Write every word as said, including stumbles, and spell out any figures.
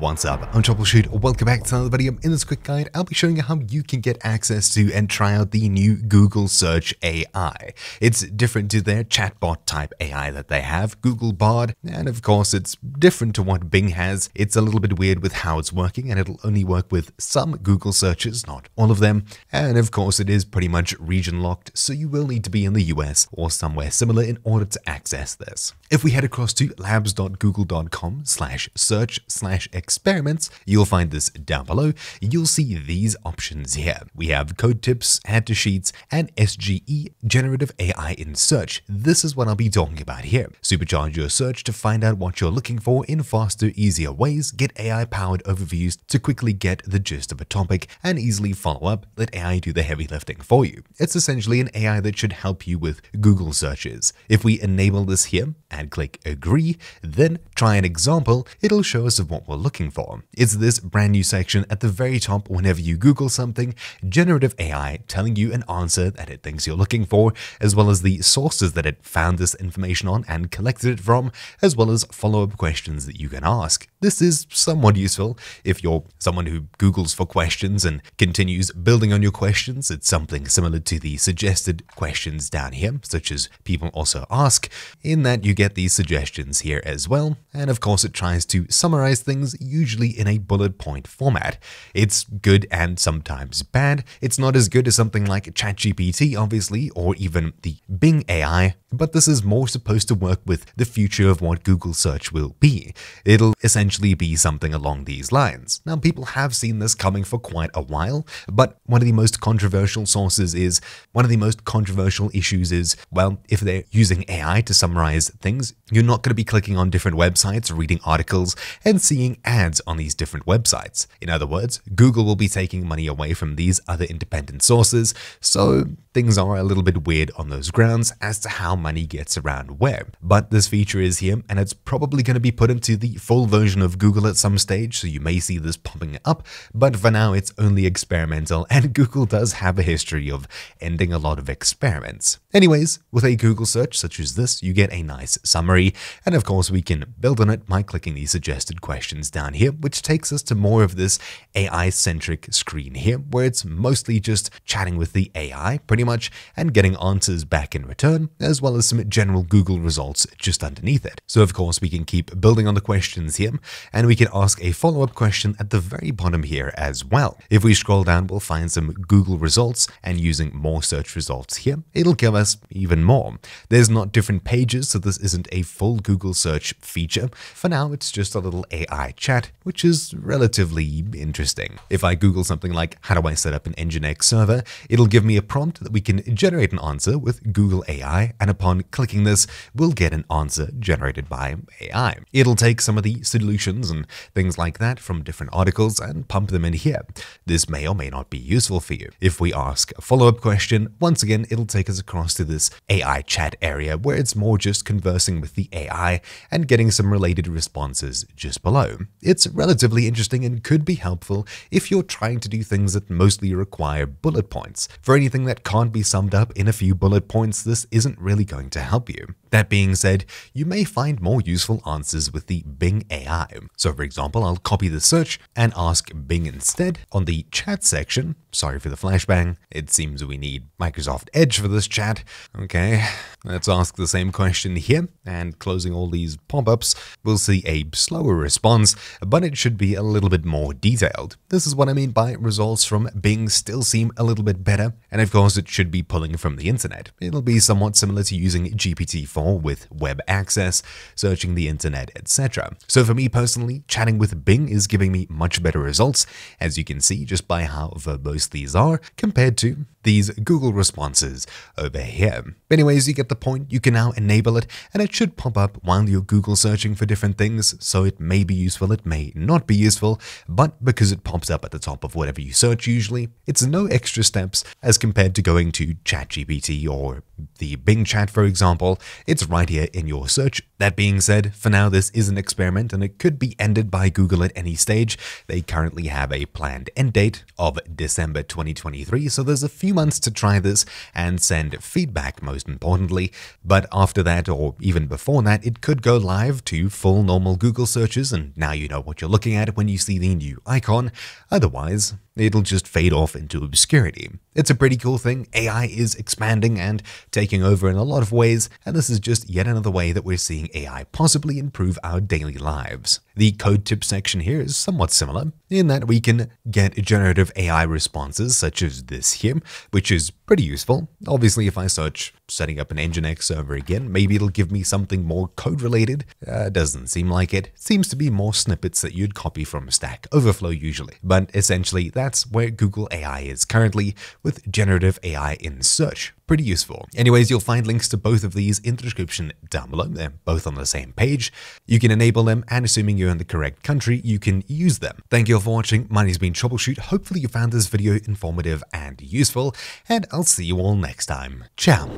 What's up, I'm Troubleshoot, welcome back to another video. In this quick guide, I'll be showing you how you can get access to and try out the new Google Search A I. It's different to their chatbot type A I that they have, Google Bard, and of course it's different to what Bing has. It's a little bit weird with how it's working, and it'll only work with some Google searches, not all of them. And of course it is pretty much region locked, so you will need to be in the U S or somewhere similar in order to access this. If we head across to labs.google.com slash search slash experiments, you'll find this down below. You'll see these options here. We have Code Tips, Add to Sheets, and S G E, Generative A I in Search. This is what I'll be talking about here. Supercharge your search to find out what you're looking for in faster, easier ways. Get A I-powered overviews to quickly get the gist of a topic and easily follow up. Let A I do the heavy lifting for you. It's essentially an A I that should help you with Google searches. If we enable this here and click Agree, then try an example, it'll show us of what we're looking looking for. It's this brand new section at the very top whenever you Google something, generative A I telling you an answer that it thinks you're looking for, as well as the sources that it found this information on and collected it from, as well as follow-up questions that you can ask. This is somewhat useful if you're someone who Googles for questions and continues building on your questions. It's something similar to the suggested questions down here, such as people also ask, in that you get these suggestions here as well. And of course, it tries to summarize things usually in a bullet point format. It's good and sometimes bad. It's not as good as something like ChatGPT, obviously, or even the Bing A I, but this is more supposed to work with the future of what Google search will be. It'll essentially be something along these lines. Now, people have seen this coming for quite a while, but one of the most controversial sources is, one of the most controversial issues is, well, if they're using A I to summarize things, you're not going to be clicking on different websites, reading articles, and seeing ads on these different websites. In other words, Google will be taking money away from these other independent sources, so things are a little bit weird on those grounds as to how money gets around where. But this feature is here, and it's probably going to be put into the full version of Google at some stage, so you may see this popping up, but for now it's only experimental, and Google does have a history of ending a lot of experiments. Anyways, with a Google search such as this, you get a nice summary, and of course we can build on it by clicking the suggested questions down down here, which takes us to more of this A I-centric screen here, where it's mostly just chatting with the A I, pretty much, and getting answers back in return, as well as some general Google results just underneath it. So of course, we can keep building on the questions here, and we can ask a follow-up question at the very bottom here as well. If we scroll down, we'll find some Google results, and using more search results here, it'll give us even more. There's not different pages, so this isn't a full Google search feature. For now, it's just a little A I chat. Chat, which is relatively interesting. If I Google something like, how do I set up an NGINX server? It'll give me a prompt that we can generate an answer with Google A I, and upon clicking this, we'll get an answer generated by A I. It'll take some of the solutions and things like that from different articles and pump them in here. This may or may not be useful for you. If we ask a follow-up question, once again, it'll take us across to this A I chat area where it's more just conversing with the A I and getting some related responses just below. It's relatively interesting and could be helpful if you're trying to do things that mostly require bullet points. For anything that can't be summed up in a few bullet points, this isn't really going to help you. That being said, you may find more useful answers with the Bing A I. So for example, I'll copy the search and ask Bing instead on the chat section. Sorry for the flashbang. It seems we need Microsoft Edge for this chat. Okay, let's ask the same question here, and closing all these pop-ups, we'll see a slower response, but it should be a little bit more detailed. This is what I mean by results from Bing still seem a little bit better, and of course it should be pulling from the internet. It'll be somewhat similar to using G P T four with web access, searching the internet, et cetera. So for me personally, chatting with Bing is giving me much better results, as you can see just by how verbose these are compared to these Google responses over here. Anyways, you get the point. You can now enable it, and it should pop up while you're Google searching for different things, so it may be useful, it may not be useful, but because it pops up at the top of whatever you search usually, it's no extra steps as compared to going to ChatGPT or the Bing chat, for example, it's right here in your search. That being said, for now, this is an experiment and it could be ended by Google at any stage. They currently have a planned end date of December twenty twenty-three, so there's a few months to try this and send feedback, most importantly. But after that, or even before that, it could go live to full normal Google searches, and now you know what you're looking at when you see the new icon. Otherwise, it'll just fade off into obscurity. It's a pretty cool thing. A I is expanding and taking over in a lot of ways, and this is just yet another way that we're seeing A I possibly improve our daily lives. The code tip section here is somewhat similar, in that we can get generative A I responses such as this here, which is pretty useful. Obviously, if I search setting up an NGINX server again, maybe it'll give me something more code related. Uh, doesn't seem like it. Seems to be more snippets that you'd copy from Stack Overflow usually. But essentially, that's where Google A I is currently with generative A I in search. Pretty useful. Anyways, you'll find links to both of these in the description down below. They're both on the same page. You can enable them, and assuming you're in the correct country, you can use them. Thank you all for watching. My name's been TroubleChute. Hopefully you found this video informative and useful, and I'll see you all next time. Ciao.